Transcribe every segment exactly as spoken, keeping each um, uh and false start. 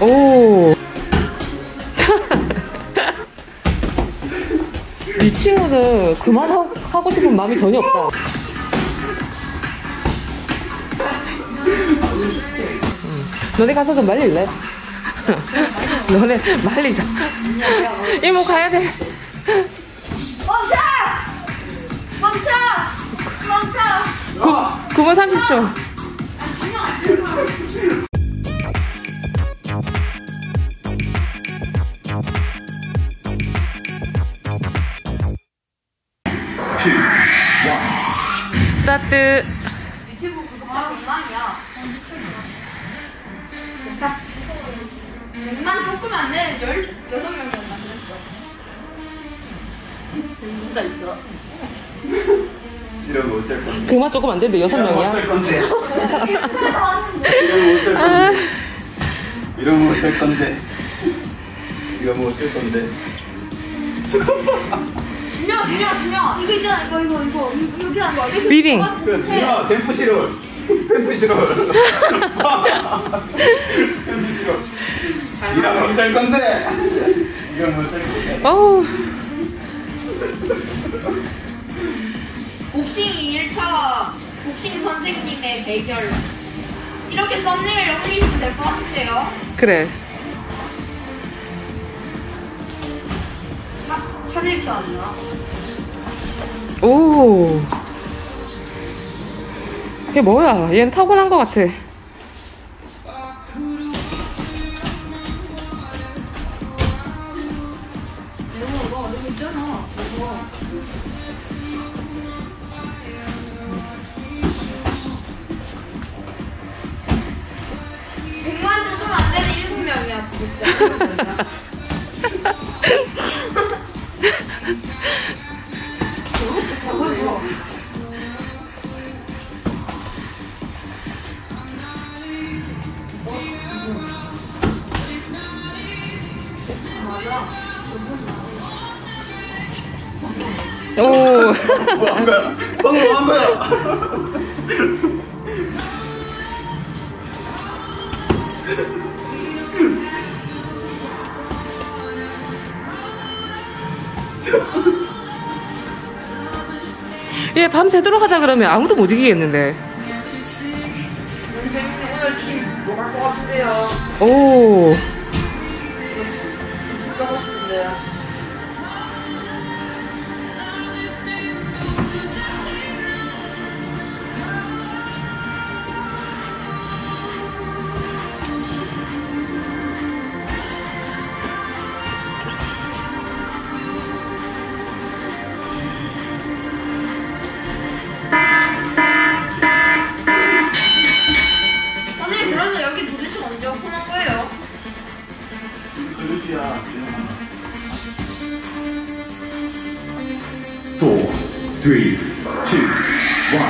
오. 이 친구는 그만하고 싶은 마음이 전혀 없다. 응. 너네 가서 좀 말릴래? 너네 말리자. 이모 가야 돼. 멈춰! 멈춰! 멈춰! 구 분 삼십 초. 스타트. 유튜브 구독하면 백만이야. 백만. 백만 조금 안 돼. 열여섯 명 정도 만들었어. 진짜 있어. 이런 거 어쩔 건데. 백만 조금 안 되는데 여섯 명이야. 어쩔 건데. 이런 거 어쩔 건데. 이런 거 어쩔 건데. 이런 거 어쩔 건데. 유명, 유명, 유명. 이거 있잖아, 이거, 이거, 이거. 이렇게 하는 거. 리빙. 유명, 댐프시롤. 댐프시롤. 댐프시롤. 이런 거 어쩔 건데. 이런 거 어쩔 건데. 어우. 복싱 일 차 복싱 선생님의 대결. 이렇게 썸네일 올리시면 될 것 같은데요. 그래. 차릴지 않나? 오. 이게 뭐야? 얘는 타고난 것 같아. 백만 조금 안 되는 일곱 명이야, 진짜. 한 거야. 방금 한 거야. 얘 밤새도록 하자 그러면 아무도 못 이기겠는데. 오늘 지금 뭐 할 것 같은데요. 오. four, three, two, one.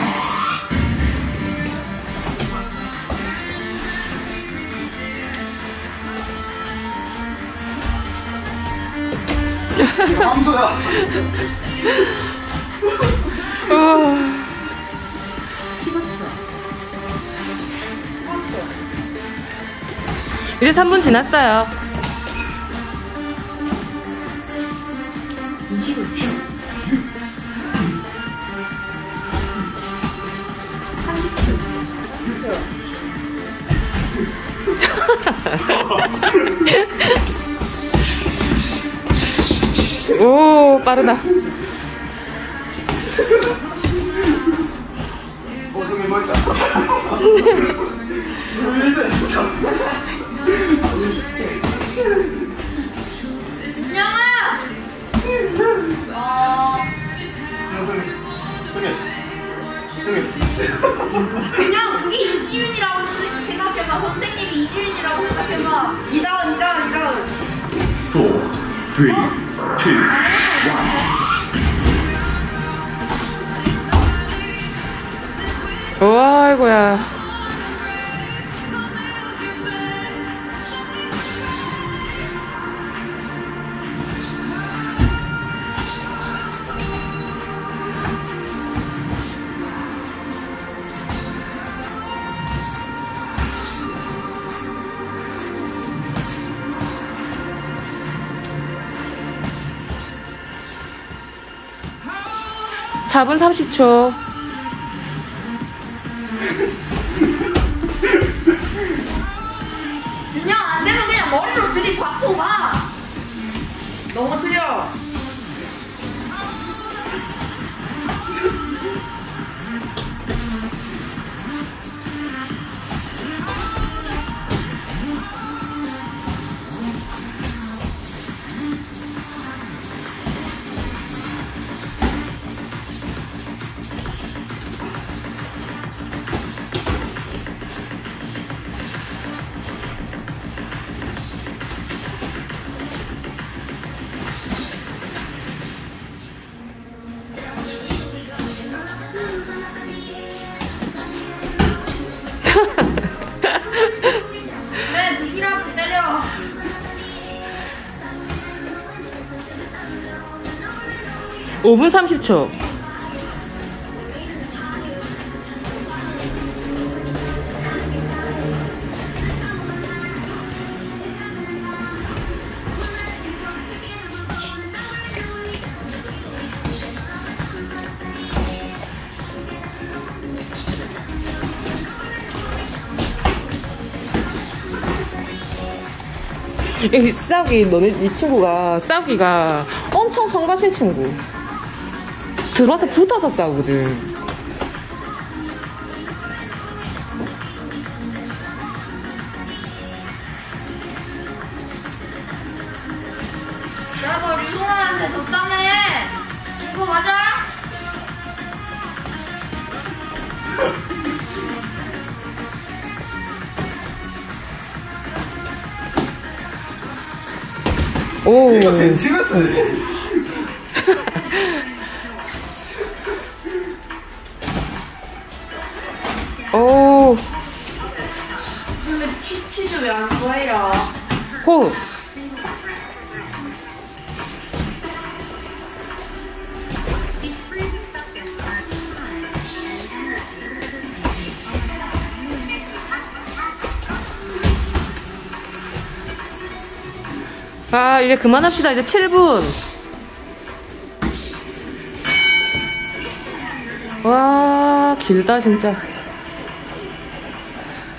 함수야. 이제 삼 분 지났어요. 오, 빠르다. 그냥 그게 이주윤이라고 생각해봐. 선생님이 이주윤이라고 생각해봐. 이다운, 이다운, 이다운. four, three, two, one. 와, 아이고야. 사 분 삼십 초. 그냥 안 되면 그냥 머리로 들이받고 가. 너무 틀려. 오 분 삼십 초. 여기 싸우기, 너네 이 친구가 싸우기가 엄청 성가신 친구. 들어와서 붙어서 싸우거든. 내가 리소나한테 줬다며. 이거 맞아? 오. 이거 벤치였어. 오. 근데 치치도 왜 안 보이라? 호흡. 아, 이제 그만합시다. 이제 칠 분. 와, 길다 진짜.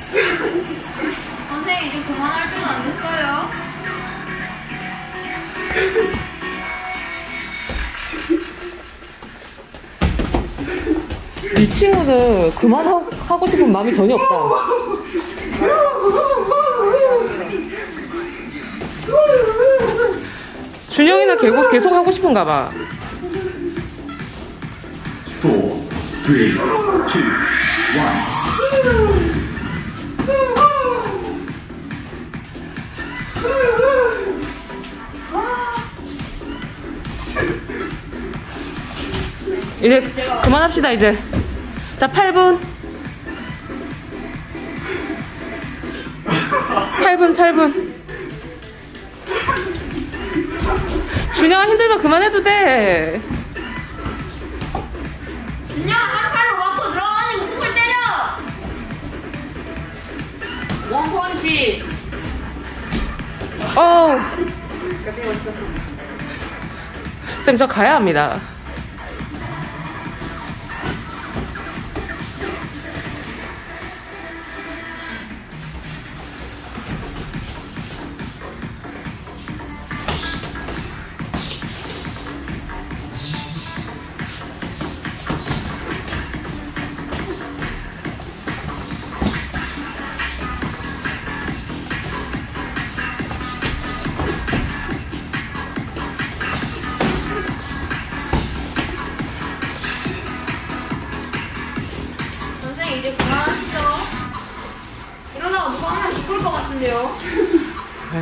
선생님, 이제 그만할 때는 안 됐어요. 이 친구는 그만하고 싶은 마음이 전혀 없다. 준영이는 계속, 계속 하고 싶은가 봐. 사, 삼, 이, 일. 이제 그만합시다 이제. 자, 팔 분. 팔 분, 팔 분. 준영아, 힘들면 그만해도 돼. 준영아, 한 팔로 맞고 들어가니 무릎을 때려. 원펀치. 어우. 쌤, 저 가야 합니다. 이제 그만하시죠. 일어나고 누가 하나 죽을 것 같은데요.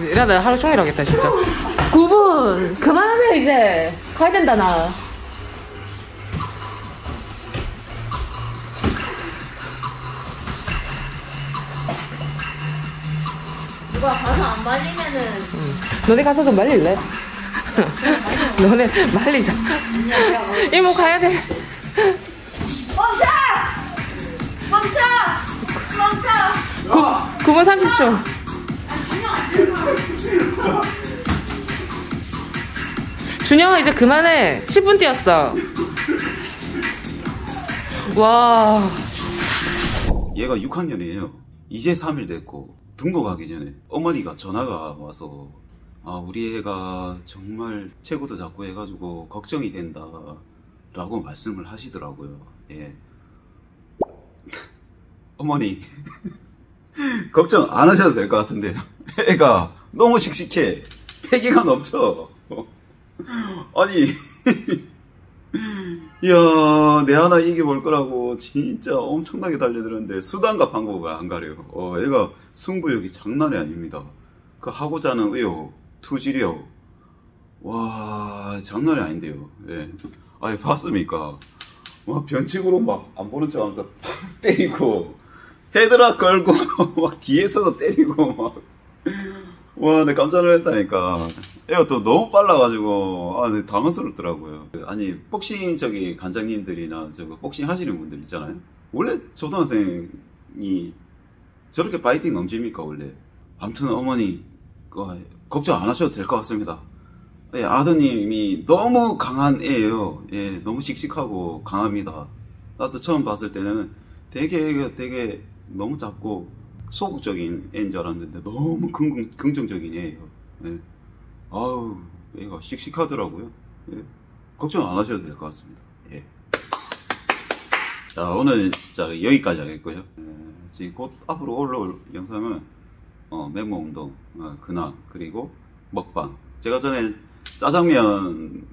일하다 하루 종일 하겠다 진짜. 구 분! 그만하세요 이제. 가야 된다 나. 누가 가서 안 말리면은. 응. 너네 가서 좀 말릴래? 너네 말리자. 이모 가야 돼. 멈춰! 멈춰! 멈춰! 구 분 삼십 초. 준영아, 이제 그만해. 십 분 뛰었어. 와. 얘가 육 학년이에요. 이제 삼 일 됐고, 등록하기 전에 어머니가 전화가 와서 아, 우리 애가 정말 체구도 작고 해가지고 걱정이 된다 라고 말씀을 하시더라고요. 예. 어머니 걱정 안 하셔도 될 것 같은데요. 애가 너무 씩씩해. 폐기가 넘쳐. 아니 이야, 내 하나 이겨볼 거라고 진짜 엄청나게 달려들었는데 수단과 방법을 안 가려요. 어, 애가 승부욕이 장난이 아닙니다. 그 하고자 하는 의욕, 투지력, 와 장난이 아닌데요. 예. 아니 봤습니까? 막 변칙으로 막 안 보는 척 하면서 팍 때리고 헤드락 걸고 막 뒤에서도 때리고 막. 와, 내 깜짝 놀랐다니까. 애가 또 너무 빨라가지고, 아, 네, 당황스럽더라고요. 아니, 복싱, 저기, 관장님들이나, 저거, 복싱 하시는 분들 있잖아요? 원래 초등학생이 저렇게 파이팅 넘칩니까, 원래? 아무튼, 어머니, 어, 걱정 안 하셔도 될 것 같습니다. 예, 아드님이 너무 강한 애예요. 예, 너무 씩씩하고 강합니다. 나도 처음 봤을 때는 되게, 되게 너무 작고, 소극적인 애인 줄 알았는데 너무 긍, 긍정적인 애예요. 예. 아우, 애가 씩씩하더라고요. 예. 걱정 안 하셔도 될 것 같습니다. 예. 자, 오늘 자 여기까지 하겠고요. 예. 지금 곧 앞으로 올라올 영상은 어, 맨몸 운동, 어, 근황, 그리고 먹방. 제가 전에 짜장면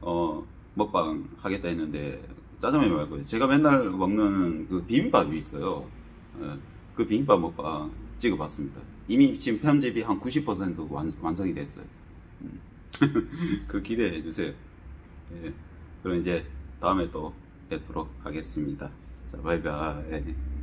어, 먹방 하겠다 했는데 짜장면 말고요. 제가 맨날 먹는 그 비빔밥이 있어요. 예. 그 비빔밥 먹방 찍어봤습니다. 이미 지금 편집이 한 구십 퍼센트 완, 완성이 됐어요. 음. 그 기대해 주세요. 예. 그럼 이제 다음에 또 뵙도록 하겠습니다. 자, 바이바이.